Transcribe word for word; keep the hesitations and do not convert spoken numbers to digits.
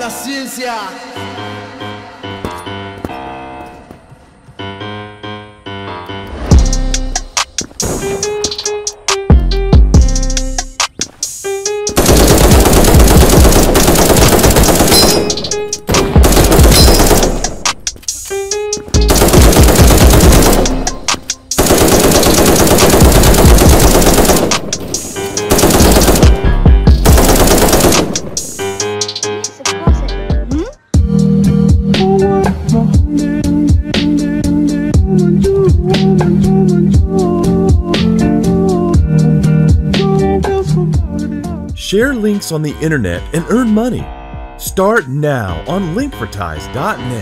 da ciência. Share links on the internet and earn money. Start now on Linkvertise dot net.